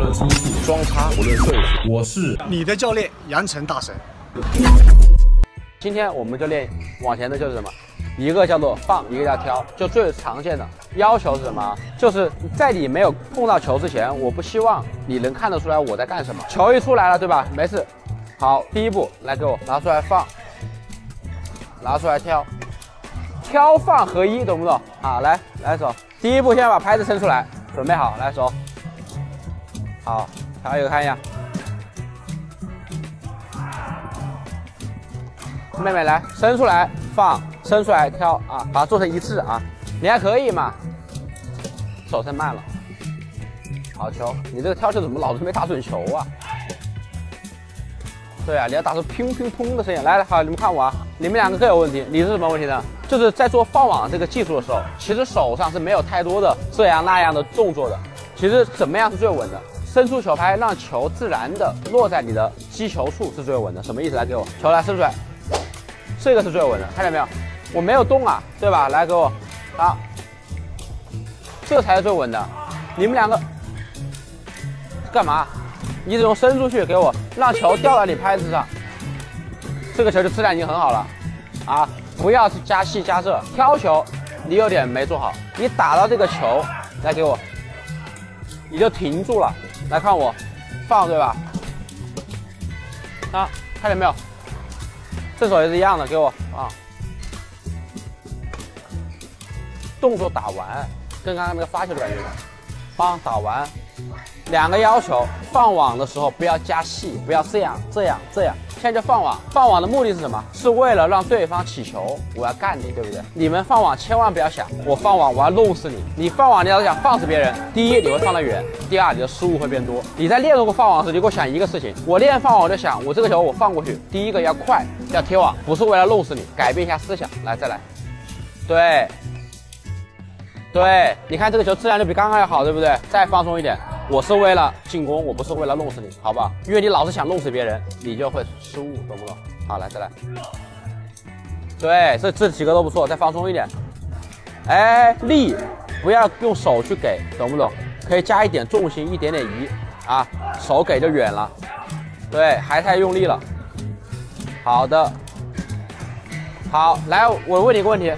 论输出双叉，无论顺时，我是你的教练杨晨大神。今天我们就练往前的就是什么？ 一个叫做放，一个叫挑，就最常见的要求是什么？就是在你没有碰到球之前，我不希望你能看得出来我在干什么。球一出来了，对吧？没事，好，第一步来给我拿出来放，拿出来挑，挑放合一，懂不懂？啊，来手，第一步先把拍子伸出来，准备好，来手，好，挑一个看一下，妹妹来伸出来放。 伸出来挑啊，把它做成一致啊，你还可以嘛？手伸慢了，好球！你这个挑球怎么老是没打准球啊？对啊，你要打出乒乒乓的声音。来，好，你们看我啊，你们两个各有问题。你是什么问题呢？就是在做放网这个技术的时候，其实手上是没有太多的这样那样的动作的。其实怎么样是最稳的？伸出球拍，让球自然的落在你的击球处是最稳的。什么意思？来给我球来伸出来，这个是最稳的，看见没有？ 我没有动啊，对吧？来给我，好，这才是最稳的。你们两个干嘛？你只用伸出去给我，让球掉到你拍子上，这个球就质量已经很好了啊！不要去加戏加这，挑球你有点没做好，你打到这个球来给我，你就停住了。来看我放对吧？啊，看见没有？这手也是一样的，给我啊。 动作打完，跟刚刚那个发球的感觉一样。帮打完，两个要求：放网的时候不要加戏，不要这样。现在就放网，放网的目的是什么？是为了让对方起球，我要干你，对不对？你们放网千万不要想，我放网我要弄死你。你放网你要想放死别人，第一你会放得远，第二你的失误会变多。你在练过放网时，你给我想一个事情，我练放网我就想，我这个球我放过去，第一个要快，要贴网，不是为了弄死你，改变一下思想，来再来，对。 对，你看这个球质量就比刚刚要好，对不对？再放松一点，我是为了进攻，我不是为了弄死你，好不好？因为你老是想弄死别人，你就会失误，懂不懂？好，来再来。对，这几个都不错，再放松一点。哎，力不要用手去给，懂不懂？可以加一点重心，一点点移啊，手给就远了。对，还太用力了。好的，好，来，我问你一个问题。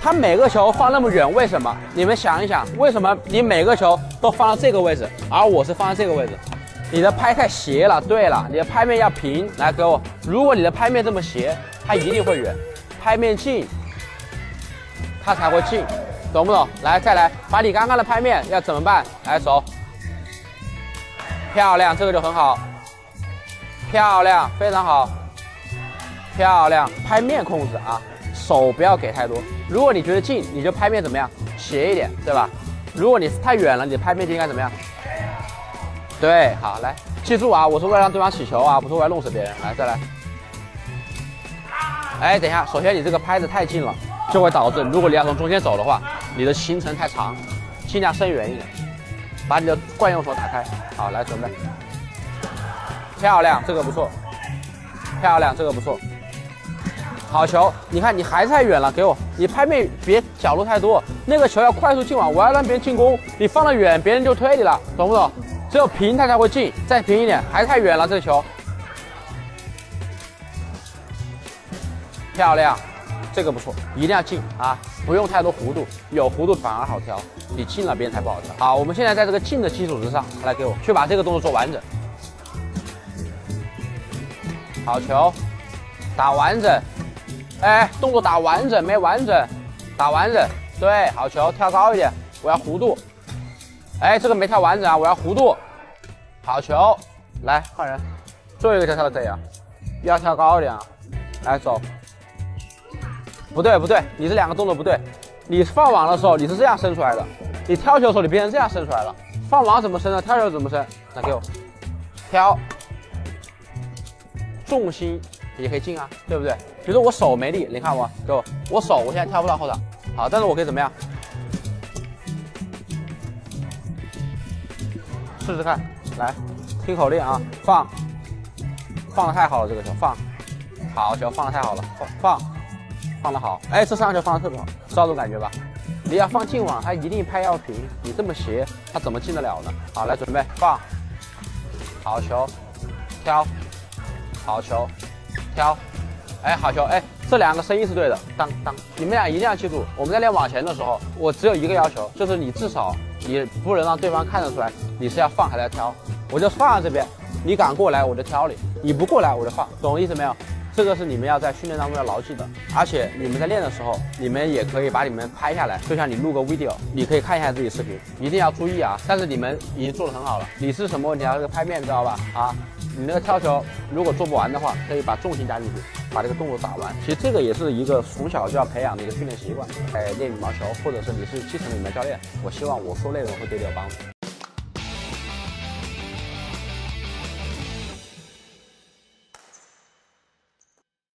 他每个球放那么远，为什么？你们想一想，为什么你每个球都放到这个位置，而我是放到这个位置？你的拍太斜了。对了，你的拍面要平。来，给我。如果你的拍面这么斜，它一定会远；拍面近，它才会近，懂不懂？来，再来，把你刚刚的拍面要怎么办？来，手，漂亮，这个就很好，漂亮，非常好，漂亮，拍面控制啊。 手不要给太多，如果你觉得近，你就拍面怎么样斜一点，对吧？如果你太远了，你的拍面就应该怎么样？对，好，来，记住啊，我是为了让对方起球啊，不是为了弄死别人。来，再来。哎，等一下，首先你这个拍子太近了，就会导致如果你要从中间走的话，你的行程太长，尽量伸远一点，把你的惯用手打开。好，来准备，漂亮，这个不错，漂亮，这个不错。 好球！你看，你还是太远了，给我！你拍面别角度太多，那个球要快速进网，我要让别人进攻。你放得远，别人就推你了，懂不懂？只有平它才会进，再平一点，还是太远了，这个球。漂亮，这个不错，一定要进啊！不用太多弧度，有弧度反而好挑，你进了别人才不好挑。好，我们现在在这个进的基础之上，来给我去把这个动作做完整。好球，打完整。 哎，动作打完整没完整？打完整，对，好球，跳高一点，我要弧度。哎，这个没跳完整啊，我要弧度。好球，来换人，最后一个球跳到这里啊，要跳高一点啊。来走，不对，你这两个动作不对。你放网的时候你是这样伸出来的，你挑球的时候你变成这样伸出来了。放网怎么伸呢？挑球怎么伸？来给我，挑，重心。 也可以进啊，对不对？比如说我手没力，你看我，给我，我手我现在挑不到后场，好，但是我可以怎么样？试试看，来，听口令啊，放，放的太好了，这个球放，好球，放的太好了，放的好，哎，这上球放的特别好，知道这种感觉吧？你要放进网，它一定拍要平，你这么斜，它怎么进得了呢？好，来准备放，好球，挑，好球，挑，哎，好球，哎，这两个声音是对的，当当。你们俩一定要记住，我们在练网前的时候，我只有一个要求，就是你至少你不能让对方看得出来你是要放还是要挑。我就放在这边，你敢过来我就挑你，你不过来我就放，懂我意思没有？ 这个是你们要在训练当中要牢记的，而且你们在练的时候，你们也可以把你们拍下来，就像你录个 video， 你可以看一下自己视频，一定要注意啊。但是你们已经做得很好了，你是什么问题啊？这个拍面知道吧？啊，你那个挑球如果做不完的话，可以把重心加进去，把这个动作打完。其实这个也是一个从小就要培养的一个训练习惯。哎，练羽毛球，或者是你是基层的羽毛教练，我希望我说内容会对你有帮助。